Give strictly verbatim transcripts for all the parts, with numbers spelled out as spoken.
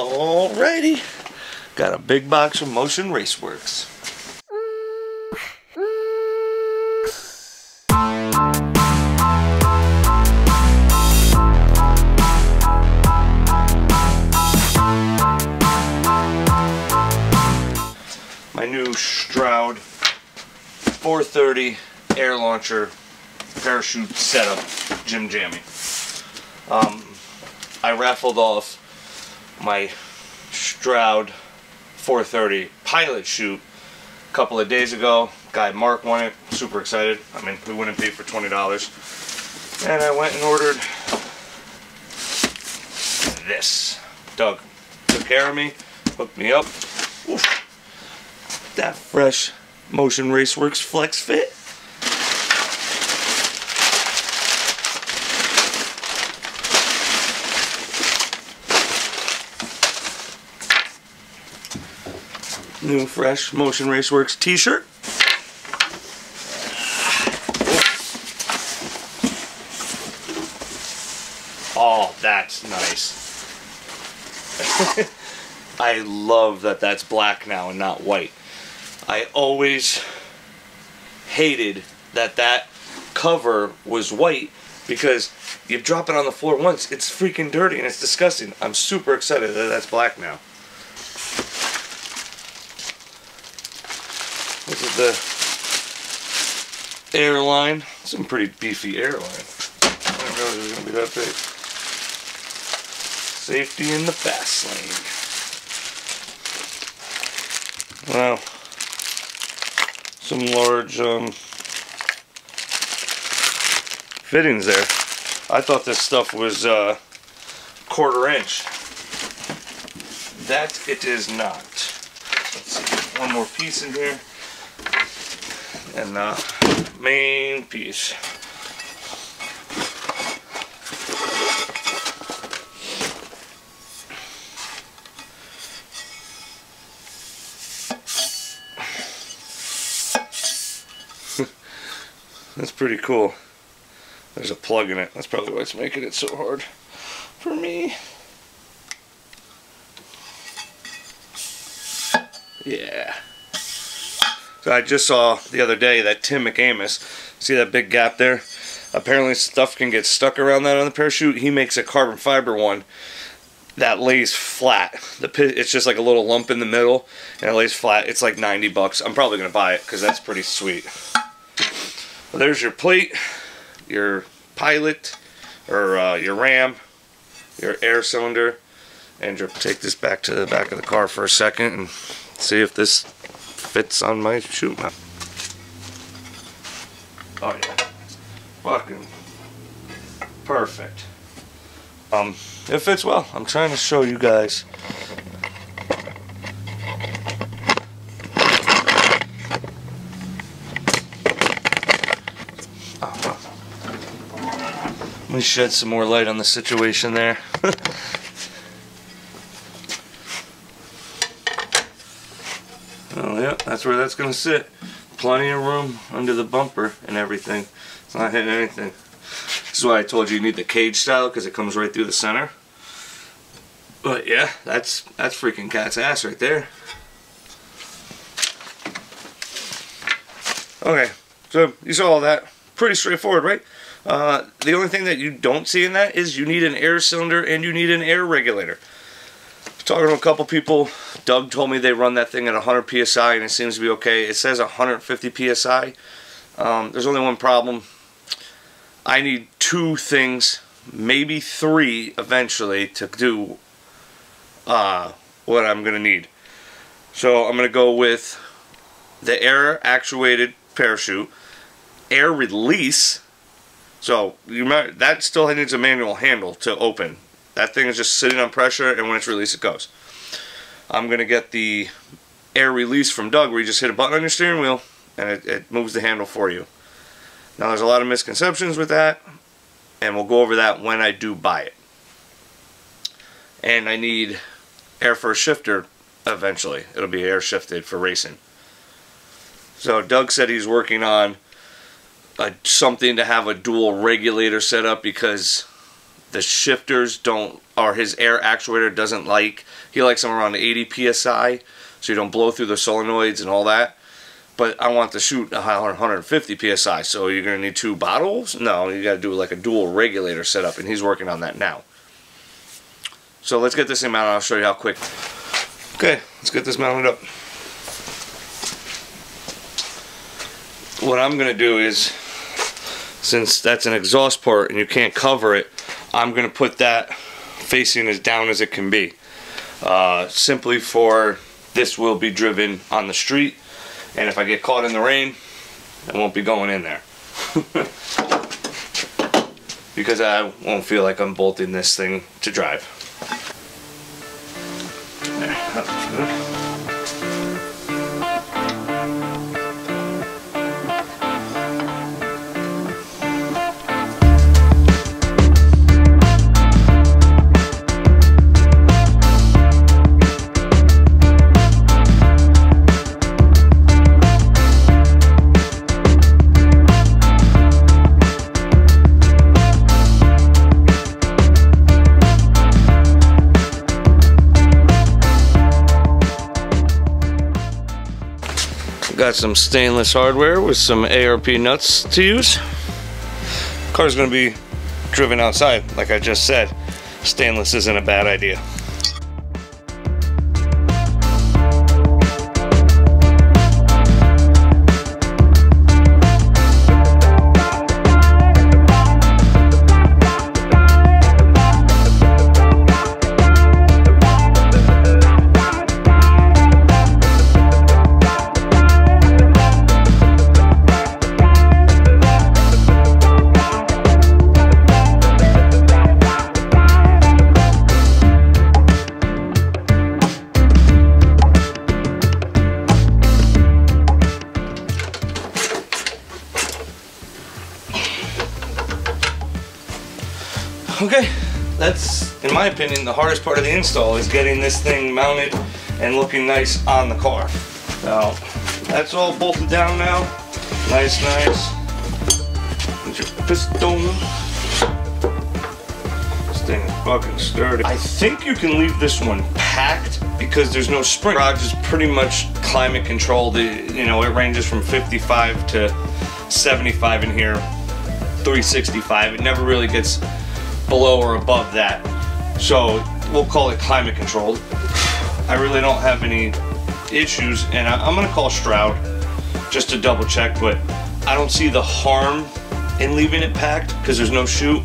Alrighty, got a big box from Motion Raceworks. My new Stroud four thirty air launcher parachute setup, Jim Jammy. Um, I raffled off my Stroud four thirty pilot chute a couple of days ago. Guy Mark won it. Super excited. I mean, who wouldn't be for twenty dollars? And I went and ordered this. Doug took care of me, hooked me up. Oof. That fresh Motion Raceworks Flex Fit. New fresh Motion Raceworks t-shirt. Oh, that's nice. I love that that's black now and not white. I always hated that that cover was white because you drop it on the floor once, it's freaking dirty and it's disgusting. I'm super excited that that's black now. This is the airline. Some pretty beefy airline. I didn't realize it was going to be that big. Safety in the fast lane. Wow. Some large um, fittings there. I thought this stuff was uh, quarter inch. That it is not. Let's see. One more piece in here. And the uh, main piece. That's pretty cool. There's a plug in it. That's probably why it's making it so hard for me. Yeah. So I just saw the other day that Tim McAmis, see that big gap there? Apparently stuff can get stuck around that on the parachute. He makes a carbon fiber one that lays flat. The pit, it's just like a little lump in the middle, and it lays flat. It's like ninety bucks. I'm probably going to buy it because that's pretty sweet. Well, there's your plate, your pilot, or uh, your ram, your air cylinder, and your... Take this back to the back of the car for a second and see if this fits on my chute map. Oh yeah, fucking perfect. Um, it fits well. I'm trying to show you guys. Oh, well. Let me shed some more light on the situation there. Oh, yeah, that's where that's going to sit. Plenty of room under the bumper and everything. It's not hitting anything. This is why I told you you need the cage style, because it comes right through the center. But yeah, that's that's freaking cat's ass right there. Okay, so you saw all that. Pretty straightforward, right? Uh, the only thing that you don't see in that is you need an air cylinder and you need an air regulator. Talking to a couple people, Doug told me they run that thing at one hundred P S I and it seems to be okay. It says one hundred fifty P S I. Um, there's only one problem. I need two things, maybe three eventually, to do uh, what I'm going to need. So I'm going to go with the air actuated parachute, air release. So you might, that still needs a manual handle to open. That thing is just sitting on pressure, and when it's released, it goes. I'm going to get the air release from Doug, where you just hit a button on your steering wheel, and it, it moves the handle for you. Now, there's a lot of misconceptions with that, and we'll go over that when I do buy it. And I need air for a shifter eventually. It'll be air shifted for racing. So Doug said he's working on a, something to have a dual regulator set up because The shifters don't, or his air actuator doesn't like, he likes them around eighty P S I, so you don't blow through the solenoids and all that. But I want to shoot one hundred fifty P S I, so you're going to need two bottles? No, you got to do like a dual regulator setup, and he's working on that now. So let's get this thing mounted, and I'll show you how quick. Okay, let's get this mounted up. What I'm going to do is, since that's an exhaust port and you can't cover it, I'm going to put that facing as down as it can be. Uh, simply for this will be driven on the street, and if I get caught in the rain, I won't be going in there. Because I won't feel like I'm bolting this thing to drive. There, that looks good. Got some stainless hardware with some A R P nuts to use. Car's gonna be driven outside, like I just said. Stainless isn't a bad idea. Okay, that's, in my opinion, the hardest part of the install is getting this thing mounted and looking nice on the car. Now, that's all bolted down now. Nice, nice. There's your piston. This thing is fucking sturdy. I think you can leave this one packed because there's no spring. The garage is pretty much climate controlled. It, you know, it ranges from fifty-five to seventy-five in here, three sixty-five. It never really gets below or above that, so we'll call it climate controlled. I really don't have any issues, and I, I'm gonna call Stroud just to double check, but I don't see the harm in leaving it packed because there's no chute.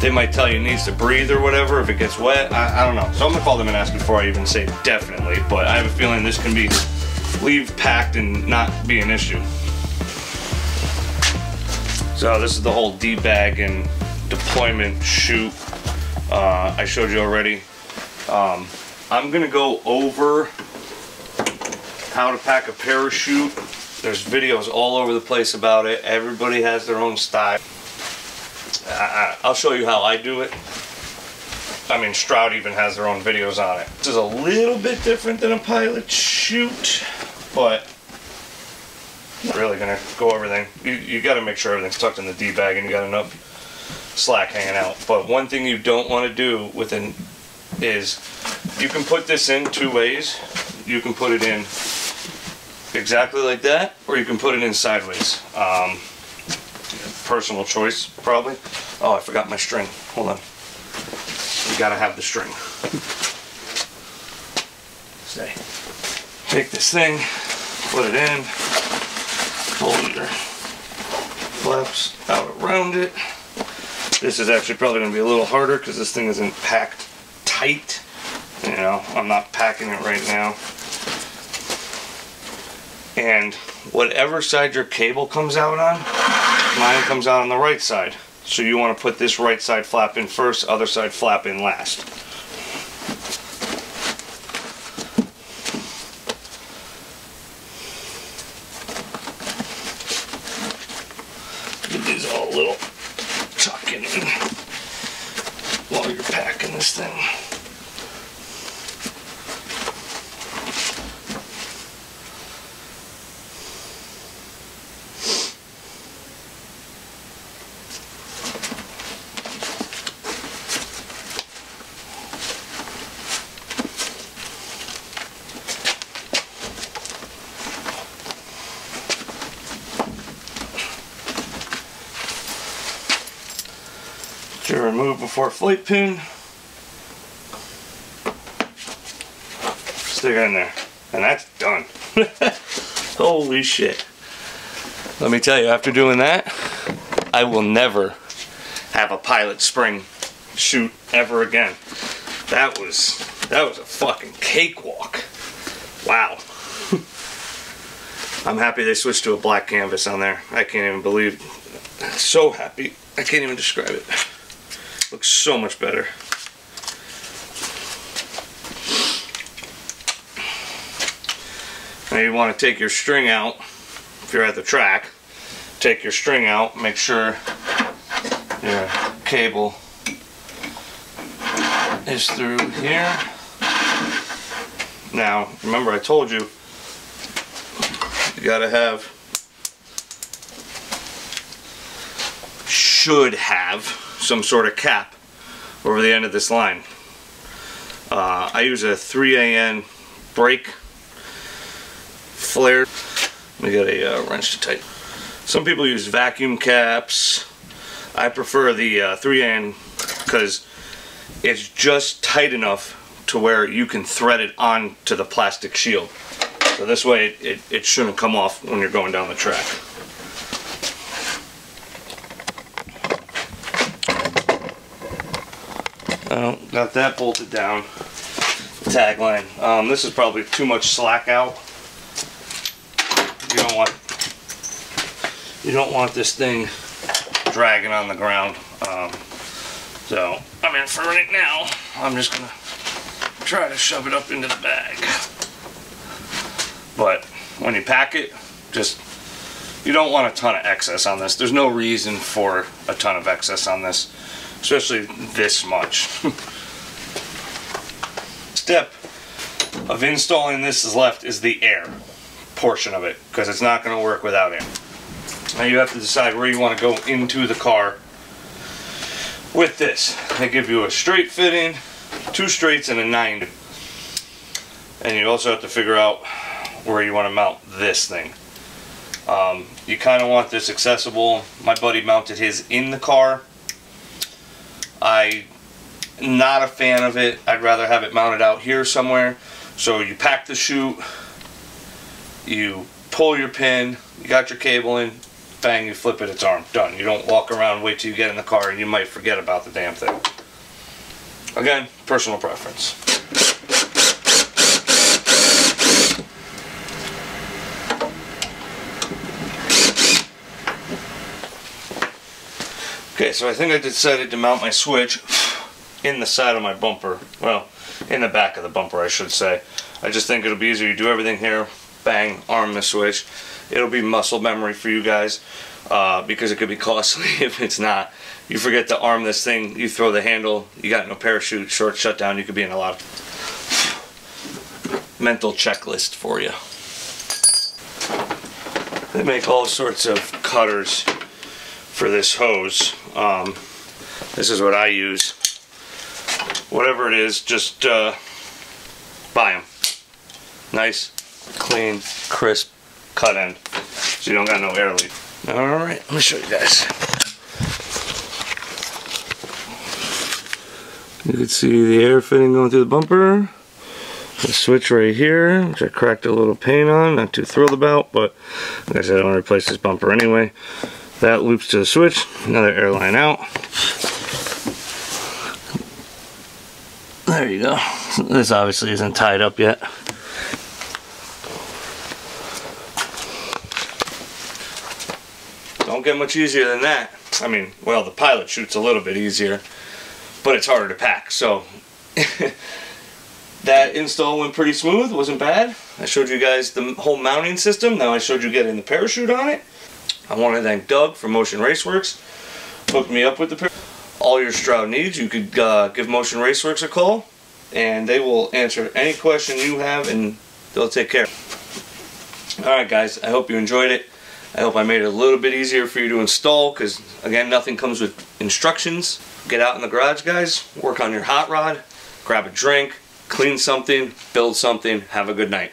They might tell you it needs to breathe or whatever if it gets wet. I, I don't know, so I'm gonna call them and ask before I even say definitely, but I have a feeling this can be leave packed and not be an issue. So this is the whole D-bag and deployment chute uh, I showed you already. Um, I'm gonna go over how to pack a parachute. There's videos all over the place about it. Everybody has their own style. I, I, I'll show you how I do it. I mean, Stroud even has their own videos on it. This is a little bit different than a pilot chute, but I'm not really gonna go over everything. You, you gotta make sure everything's tucked in the D-bag and you got enough slack hanging out. But one thing you don't want to do with an is you can put this in two ways. You can put it in exactly like that, or you can put it in sideways. Um, personal choice, probably. Oh, I forgot my string. Hold on. You gotta have the string. Say, take this thing, put it in, hold your flaps out around it. This is actually probably going to be a little harder because this thing isn't packed tight. You know, I'm not packing it right now. And whatever side your cable comes out on, mine comes out on the right side. So you want to put this right side flap in first, other side flap in last. Get these all a little tuck it in while you're packing this thing. to remove before flight pin. Stick on there. And that's done. Holy shit. Let me tell you, after doing that, I will never have a pilot spring shoot ever again. That was, that was a fucking cakewalk. Wow. I'm happy they switched to a black canvas on there. I can't even believe it. I'm so happy. I can't even describe it. Looks so much better. Now you want to take your string out, if you're at the track, take your string out, make sure your cable is through here. Now, remember I told you, you gotta have, should have, some sort of cap over the end of this line. Uh, I use a three A N brake flare. We got a uh, wrench to tighten. Some people use vacuum caps. I prefer the uh, three A N because it's just tight enough to where you can thread it onto the plastic shield. So this way it, it, it shouldn't come off when you're going down the track. Oh, got that bolted down. Tagline. Um, this is probably too much slack out. You don't want, you don't want this thing dragging on the ground. Um, so, I mean, for right now, I'm just gonna try to shove it up into the bag. But when you pack it, just, you don't want a ton of excess on this. There's no reason for a ton of excess on this, especially this much. Step of installing this is left is the air portion of it, because it's not going to work without air. Now you have to decide where you want to go into the car with this. They give you a straight fitting, two straights, and a nine. And you also have to figure out where you want to mount this thing. Um, you kind of want this accessible. My buddy mounted his in the car. I'm not a fan of it. I'd rather have it mounted out here somewhere. So you pack the chute, you pull your pin, you got your cable in, bang, you flip it, it's armed, done. You don't walk around, wait till you get in the car, and you might forget about the damn thing. Again, personal preference. Okay, so I think I decided to mount my switch in the side of my bumper. Well, in the back of the bumper, I should say. I just think it'll be easier. You do everything here, bang, arm the switch. It'll be muscle memory for you guys, uh, because it could be costly if it's not. You forget to arm this thing, you throw the handle, you got no parachute, short shutdown, you could be in a lot of mental checklist for you. They make all sorts of cutters for this hose. Um, this is what I use. Whatever it is, just uh, buy them. Nice, clean, crisp cut end, so you don't got no air leak. All right, let me show you guys. You can see the air fitting going through the bumper. The switch right here, which I cracked a little paint on, not too thrilled about, but like I said, I want to replace this bumper anyway. That loops to the switch, another air line out. There you go. This obviously isn't tied up yet. Don't get much easier than that. I mean, well, the pilot chute's a little bit easier, but it's harder to pack, so. That install went pretty smooth, wasn't bad. I showed you guys the whole mounting system, now I showed you getting the parachute on it. I want to thank Doug from Motion Raceworks, hooked me up with the all your Stroud needs. You could uh, give Motion Raceworks a call, and they will answer any question you have, and they'll take care. Alright guys, I hope you enjoyed it. I hope I made it a little bit easier for you to install, because again, nothing comes with instructions. Get out in the garage guys, work on your hot rod, grab a drink, clean something, build something, have a good night.